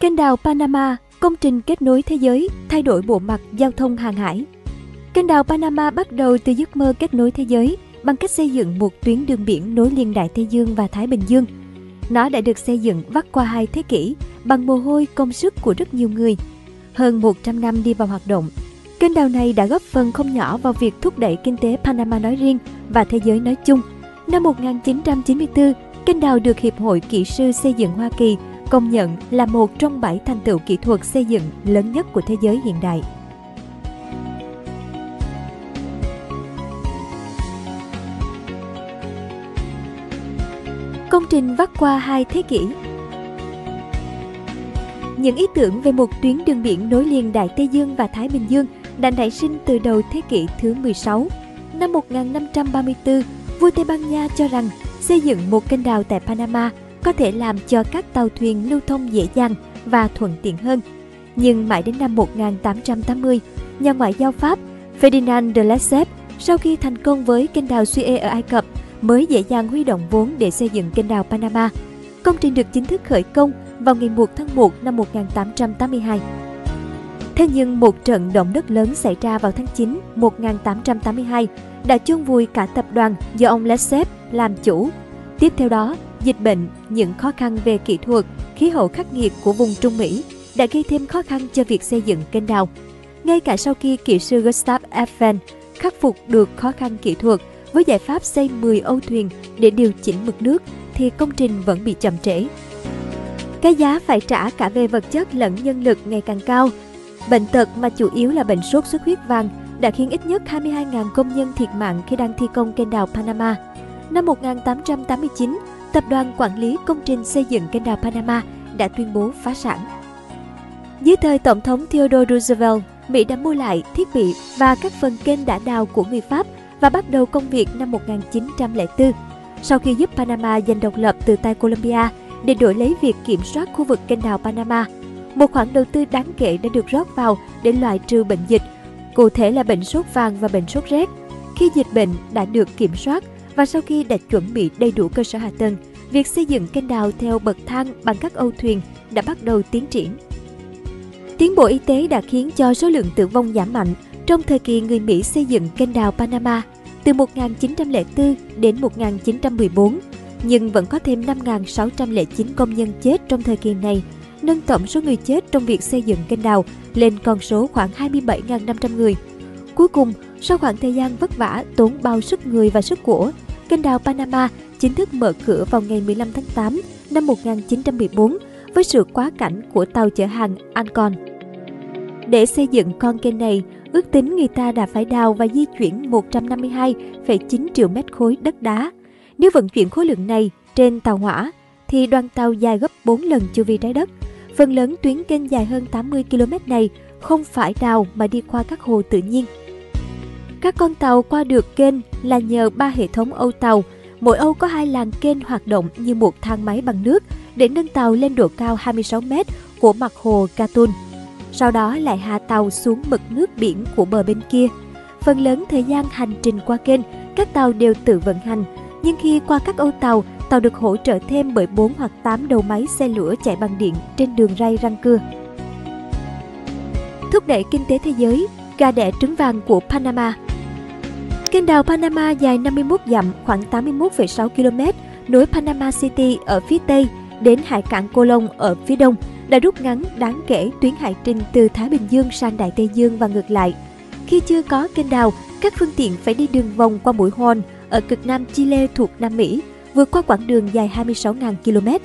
Kênh đào Panama, công trình kết nối thế giới, thay đổi bộ mặt giao thông hàng hải. Kênh đào Panama bắt đầu từ giấc mơ kết nối thế giới bằng cách xây dựng một tuyến đường biển nối liền Đại Tây Dương và Thái Bình Dương. Nó đã được xây dựng vắt qua 2 thế kỷ bằng mồ hôi công sức của rất nhiều người. Hơn 100 năm đi vào hoạt động, kênh đào này đã góp phần không nhỏ vào việc thúc đẩy kinh tế Panama nói riêng và thế giới nói chung. Năm 1994, kênh đào được Hiệp hội Kỹ sư Xây dựng Hoa Kỳ công nhận là một trong 7 thành tựu kỹ thuật xây dựng lớn nhất của thế giới hiện đại. Công trình vắt qua 2 thế kỷ. Những ý tưởng về một tuyến đường biển nối liền Đại Tây Dương và Thái Bình Dương đã nảy sinh từ đầu thế kỷ thứ 16. Năm 1534, vua Tây Ban Nha cho rằng xây dựng một kênh đào tại Panama có thể làm cho các tàu thuyền lưu thông dễ dàng và thuận tiện hơn. Nhưng mãi đến năm 1880, nhà ngoại giao Pháp Ferdinand de Lesseps sau khi thành công với kênh đào Suez ở Ai Cập mới dễ dàng huy động vốn để xây dựng kênh đào Panama. Công trình được chính thức khởi công vào ngày 1 tháng 1 năm 1882. Thế nhưng một trận động đất lớn xảy ra vào tháng 9 1882 đã chôn vùi cả tập đoàn do ông Lesseps làm chủ. Tiếp theo đó, dịch bệnh, những khó khăn về kỹ thuật, khí hậu khắc nghiệt của vùng Trung Mỹ đã gây thêm khó khăn cho việc xây dựng kênh đào. Ngay cả sau khi kỹ sư Gustav Eiffel khắc phục được khó khăn kỹ thuật với giải pháp xây 10 âu thuyền để điều chỉnh mực nước thì công trình vẫn bị chậm trễ. Cái giá phải trả cả về vật chất lẫn nhân lực ngày càng cao. Bệnh tật mà chủ yếu là bệnh sốt xuất huyết vàng đã khiến ít nhất 22.000 công nhân thiệt mạng khi đang thi công kênh đào Panama. Năm 1889, Tập đoàn quản lý công trình xây dựng kênh đào Panama đã tuyên bố phá sản. Dưới thời Tổng thống Theodore Roosevelt, Mỹ đã mua lại thiết bị và các phần kênh đã đào của người Pháp và bắt đầu công việc năm 1904. Sau khi giúp Panama giành độc lập từ tay Colombia để đổi lấy việc kiểm soát khu vực kênh đào Panama, một khoản đầu tư đáng kể đã được rót vào để loại trừ bệnh dịch, cụ thể là bệnh sốt vàng và bệnh sốt rét. Khi dịch bệnh đã được kiểm soát và sau khi đã chuẩn bị đầy đủ cơ sở hạ tầng, việc xây dựng kênh đào theo bậc thang bằng các âu thuyền đã bắt đầu tiến triển. Tiến bộ y tế đã khiến cho số lượng tử vong giảm mạnh trong thời kỳ người Mỹ xây dựng kênh đào Panama từ 1904 đến 1914, nhưng vẫn có thêm 5.609 công nhân chết trong thời kỳ này, nâng tổng số người chết trong việc xây dựng kênh đào lên con số khoảng 27.500 người. Cuối cùng, sau khoảng thời gian vất vả tốn bao sức người và sức của, kênh đào Panama chính thức mở cửa vào ngày 15 tháng 8 năm 1914 với sự quá cảnh của tàu chở hàng Ancon. Để xây dựng con kênh này, ước tính người ta đã phải đào và di chuyển 152,9 triệu mét khối đất đá. Nếu vận chuyển khối lượng này trên tàu hỏa, thì đoàn tàu dài gấp 4 lần chu vi trái đất. Phần lớn tuyến kênh dài hơn 80 km này không phải đào mà đi qua các hồ tự nhiên. Các con tàu qua được kênh là nhờ 3 hệ thống âu tàu, mỗi âu có 2 làn kênh hoạt động như một thang máy bằng nước để nâng tàu lên độ cao 26 m của mặt hồ Gatun. Sau đó lại hạ tàu xuống mực nước biển của bờ bên kia. Phần lớn thời gian hành trình qua kênh, các tàu đều tự vận hành. Nhưng khi qua các âu tàu, tàu được hỗ trợ thêm bởi 4 hoặc 8 đầu máy xe lửa chạy bằng điện trên đường ray răng cưa. Thúc đẩy kinh tế thế giới, gà đẻ trứng vàng của Panama. Kênh đào Panama dài 51 dặm, khoảng 81,6 km, nối Panama City ở phía Tây đến hải cảng Colón ở phía Đông, đã rút ngắn đáng kể tuyến hải trình từ Thái Bình Dương sang Đại Tây Dương và ngược lại. Khi chưa có kênh đào, các phương tiện phải đi đường vòng qua mũi Horn ở cực nam Chile thuộc Nam Mỹ, vượt qua quãng đường dài 26.000 km.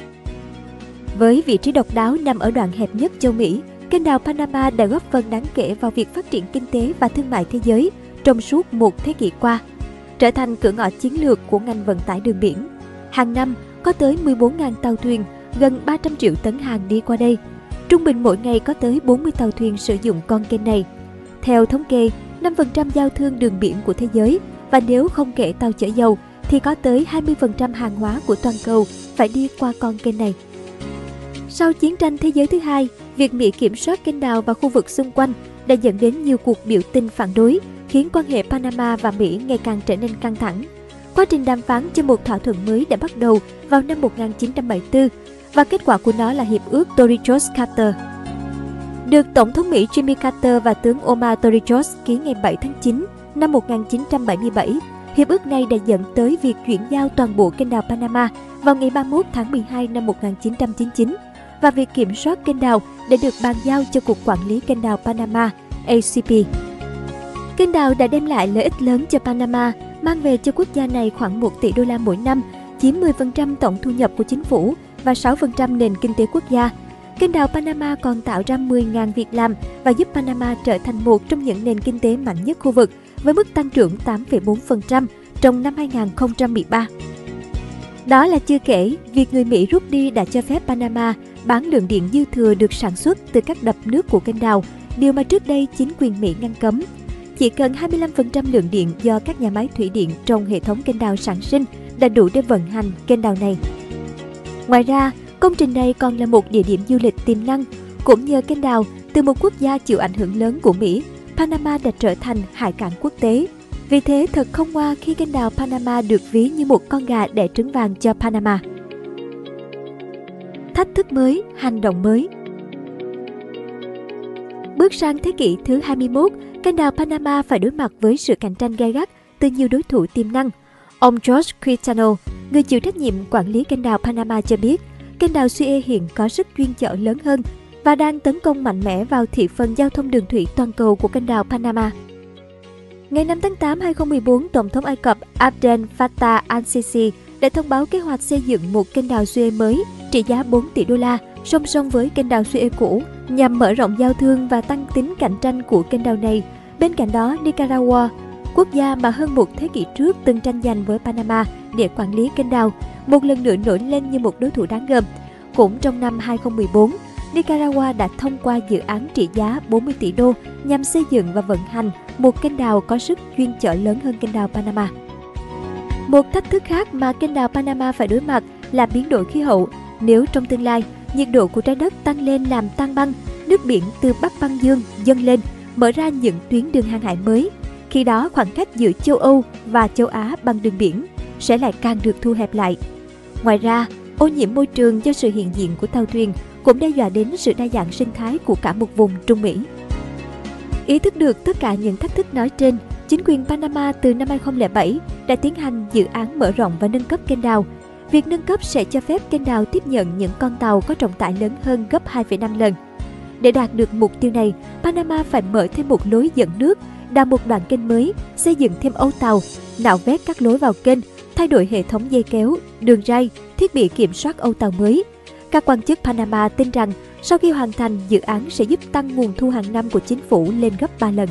Với vị trí độc đáo nằm ở đoạn hẹp nhất châu Mỹ, kênh đào Panama đã góp phần đáng kể vào việc phát triển kinh tế và thương mại thế giới trong suốt 1 thế kỷ qua, trở thành cửa ngõ chiến lược của ngành vận tải đường biển. Hàng năm, có tới 14.000 tàu thuyền, gần 300 triệu tấn hàng đi qua đây. Trung bình mỗi ngày có tới 40 tàu thuyền sử dụng con kênh này. Theo thống kê, 5% giao thương đường biển của thế giới, và nếu không kể tàu chở dầu, thì có tới 20% hàng hóa của toàn cầu phải đi qua con kênh này. Sau chiến tranh thế giới thứ hai, việc Mỹ kiểm soát kênh đào và khu vực xung quanh đã dẫn đến nhiều cuộc biểu tình phản đối, khiến quan hệ Panama và Mỹ ngày càng trở nên căng thẳng. Quá trình đàm phán cho một thỏa thuận mới đã bắt đầu vào năm 1974. và kết quả của nó là hiệp ước Torrijos-Carter, được Tổng thống Mỹ Jimmy Carter và tướng Omar Torrijos ký ngày 7 tháng 9 năm 1977. Hiệp ước này đã dẫn tới việc chuyển giao toàn bộ kênh đào Panama vào ngày 31 tháng 12 năm 1999 và việc kiểm soát kênh đào đã được bàn giao cho Cục Quản lý Kênh đào Panama, ACP. Kênh đào đã đem lại lợi ích lớn cho Panama, mang về cho quốc gia này khoảng 1 tỷ đô la mỗi năm, chiếm 10% tổng thu nhập của chính phủ và 6% nền kinh tế quốc gia. Kênh đào Panama còn tạo ra 10.000 việc làm và giúp Panama trở thành một trong những nền kinh tế mạnh nhất khu vực, với mức tăng trưởng 8,4% trong năm 2013. Đó là chưa kể, việc người Mỹ rút đi đã cho phép Panama bán lượng điện dư thừa được sản xuất từ các đập nước của kênh đào, điều mà trước đây chính quyền Mỹ ngăn cấm. Chỉ cần 25% lượng điện do các nhà máy thủy điện trong hệ thống kênh đào sản sinh đã đủ để vận hành kênh đào này. Ngoài ra, công trình này còn là một địa điểm du lịch tiềm năng. Cũng nhờ kênh đào, từ một quốc gia chịu ảnh hưởng lớn của Mỹ, Panama đã trở thành hải cảng quốc tế. Vì thế, thật không ngoa khi kênh đào Panama được ví như một con gà đẻ trứng vàng cho Panama. Thách thức mới, hành động mới. Bước sang thế kỷ thứ 21, kênh đào Panama phải đối mặt với sự cạnh tranh gay gắt từ nhiều đối thủ tiềm năng. Ông George Quintano, người chịu trách nhiệm quản lý kênh đào Panama cho biết, kênh đào Suez hiện có sức chuyên chở lớn hơn và đang tấn công mạnh mẽ vào thị phần giao thông đường thủy toàn cầu của kênh đào Panama. Ngày 5 tháng 8, 2014, Tổng thống Ai Cập Abdel Fattah Al-Sisi đã thông báo kế hoạch xây dựng một kênh đào Suez mới trị giá 4 tỷ đô la song song với kênh đào Suez cũ nhằm mở rộng giao thương và tăng tính cạnh tranh của kênh đào này. Bên cạnh đó, Nicaragua, quốc gia mà hơn một thế kỷ trước từng tranh giành với Panama để quản lý kênh đào, một lần nữa nổi lên như một đối thủ đáng gờm. Cũng trong năm 2014, Nicaragua đã thông qua dự án trị giá 40 tỷ đô nhằm xây dựng và vận hành một kênh đào có sức chuyên chở lớn hơn kênh đào Panama. Một thách thức khác mà kênh đào Panama phải đối mặt là biến đổi khí hậu. Nếu trong tương lai, nhiệt độ của trái đất tăng lên làm tan băng, nước biển từ Bắc Băng Dương dâng lên, mở ra những tuyến đường hàng hải mới. Khi đó, khoảng cách giữa châu Âu và châu Á bằng đường biển sẽ lại càng được thu hẹp lại. Ngoài ra, ô nhiễm môi trường do sự hiện diện của tàu thuyền cũng đe dọa đến sự đa dạng sinh thái của cả một vùng Trung Mỹ. Ý thức được tất cả những thách thức nói trên, chính quyền Panama từ năm 2007 đã tiến hành dự án mở rộng và nâng cấp kênh đào. Việc nâng cấp sẽ cho phép kênh đào tiếp nhận những con tàu có trọng tải lớn hơn gấp 2,5 lần. Để đạt được mục tiêu này, Panama phải mở thêm một lối dẫn nước, đào một đoạn kênh mới, xây dựng thêm âu tàu, nạo vét các lối vào kênh, thay đổi hệ thống dây kéo, đường ray, thiết bị kiểm soát âu tàu mới. Các quan chức Panama tin rằng sau khi hoàn thành, dự án sẽ giúp tăng nguồn thu hàng năm của chính phủ lên gấp 3 lần.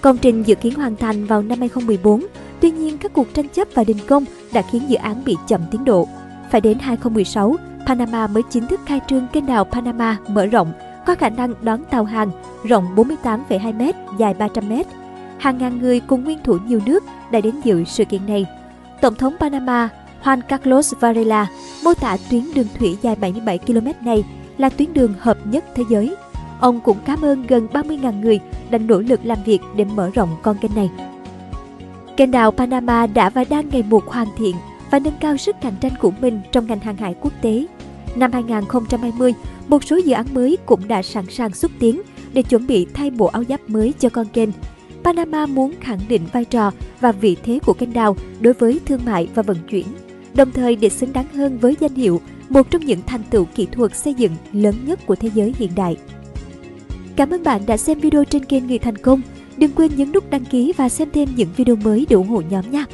Công trình dự kiến hoàn thành vào năm 2014, tuy nhiên các cuộc tranh chấp và đình công đã khiến dự án bị chậm tiến độ. Phải đến 2016, Panama mới chính thức khai trương kênh đào Panama mở rộng, có khả năng đón tàu hàng rộng 48,2 m, dài 300 m. Hàng ngàn người cùng nguyên thủ nhiều nước đã đến dự sự kiện này. Tổng thống Panama Juan Carlos Varela mô tả tuyến đường thủy dài 77 km này là tuyến đường hợp nhất thế giới. Ông cũng cảm ơn gần 30.000 người đã nỗ lực làm việc để mở rộng con kênh này. Kênh đào Panama đã và đang ngày một hoàn thiện và nâng cao sức cạnh tranh của mình trong ngành hàng hải quốc tế. Năm 2020, một số dự án mới cũng đã sẵn sàng xúc tiến để chuẩn bị thay bộ áo giáp mới cho con kênh. Panama muốn khẳng định vai trò và vị thế của kênh đào đối với thương mại và vận chuyển, đồng thời để xứng đáng hơn với danh hiệu một trong những thành tựu kỹ thuật xây dựng lớn nhất của thế giới hiện đại. Cảm ơn bạn đã xem video trên kênh Người Thành Công. Đừng quên nhấn nút đăng ký và xem thêm những video mới để ủng hộ nhóm nha!